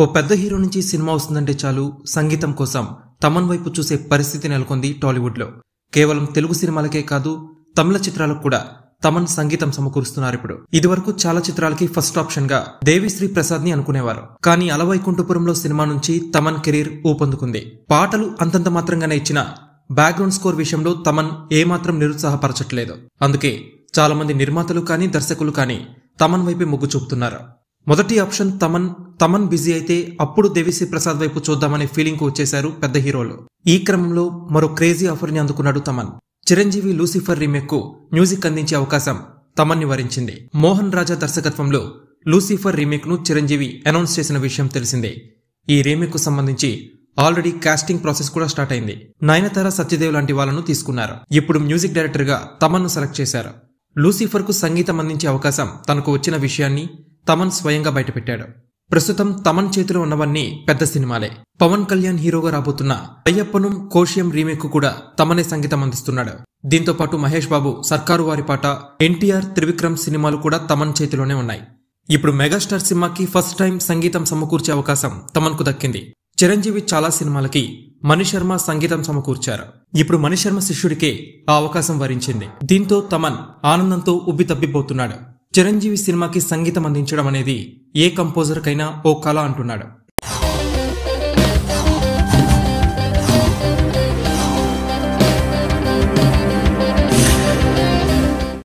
ఓ పెద్ద హీరో నుంచి సినిమా వస్తుందంటే చాలు సంగీతం కోసం తమన్ వైపు చూసే పరిస్థితి నెలకొంది టాలీవుడ్లో. కేవలం తెలుగు సినిమాలకే కాదు, తమిళ చిత్రాలకు కూడా తమన్ సంగీతం సమకూరుస్తున్నారు ఇప్పుడు. ఇదివరకు చాలా చిత్రాలకి ఫస్ట్ ఆప్షన్ గా దేవిశ్రీ ప్రసాద్ ని అనుకునేవారు. కానీ అలవైకుంఠపురంలో సినిమా నుంచి తమన్ కెరీర్ ఊపందుకుంది. పాటలు అంతంత మాత్రంగానే ఇచ్చిన బ్యాక్గ్రౌండ్ స్కోర్ విషయంలో తమన్ ఏమాత్రం నిరుత్సాహపరచట్లేదు. అందుకే చాలా మంది నిర్మాతలు కానీ దర్శకులు కానీ తమన్ వైపే మొగ్గు చూపుతున్నారు. మొదటి ఆప్షన్ తమన్ బిజీ అయితే అప్పుడు దేవిశ్రీ ప్రసాద్ వైపు చూద్దామనే ఫీలింగ్ కు వచ్చేశారు పెద్ద హీరోలు. ఈ క్రమంలో మరో క్రేజీ ఆఫర్ ని అందుకున్నాడు తమన్. చిరంజీవి లూసిఫర్ రీమేక్ కు మ్యూజిక్ అందించే అవకాశం తమన్ ని వరించింది. మోహన్ రాజా దర్శకత్వంలో లూసిఫర్ రీమేక్ ను చిరంజీవి అనౌన్స్ చేసిన విషయం తెలిసిందే. ఈ రీమేక్ కు సంబంధించి ఆల్రెడీ కాస్టింగ్ ప్రాసెస్ కూడా స్టార్ట్ అయింది. నయనతార, సత్యదేవ్ లాంటి వాళ్లను తీసుకున్నారు. ఇప్పుడు మ్యూజిక్ డైరెక్టర్ గా తమన్ ను సెలెక్ట్ చేశారు. లూసిఫర్ కు సంగీతం అందించే అవకాశం తనకు వచ్చిన విషయాన్ని తమన్ స్వయంగా బయటపెట్టాడు. ప్రస్తుతం తమన్ చేతిలో ఉన్నవన్నీ పెద్ద సినిమాలే. పవన్ కళ్యాణ్ హీరోగా రాబోతున్న అయ్యప్పనుం కోశియం రీమేక్ కూడా తమనే సంగీతం అందిస్తున్నాడు. దీంతో పాటు మహేష్ బాబు సర్కారు వారి పాట, ఎన్టీఆర్, త్రివిక్రమ్ సినిమాలు కూడా తమన్ చేతిలోనే ఉన్నాయి. ఇప్పుడు మెగాస్టార్ సినిమాకి ఫస్ట్ టైం సంగీతం సమకూర్చే అవకాశం తమన్కు దక్కింది. చిరంజీవి చాలా సినిమాలకి మణిశర్మ సంగీతం సమకూర్చారు. ఇప్పుడు మణిశర్మ శిష్యుడికే ఆ అవకాశం వరించింది. దీంతో తమన్ ఆనందంతో ఉబ్బితబ్బిపోతున్నాడు. చిరంజీవి సినిమాకి సంగీతం అందించడం అనేది ఏ కంపోజర్కైనా ఓ కళ అంటున్నాడు.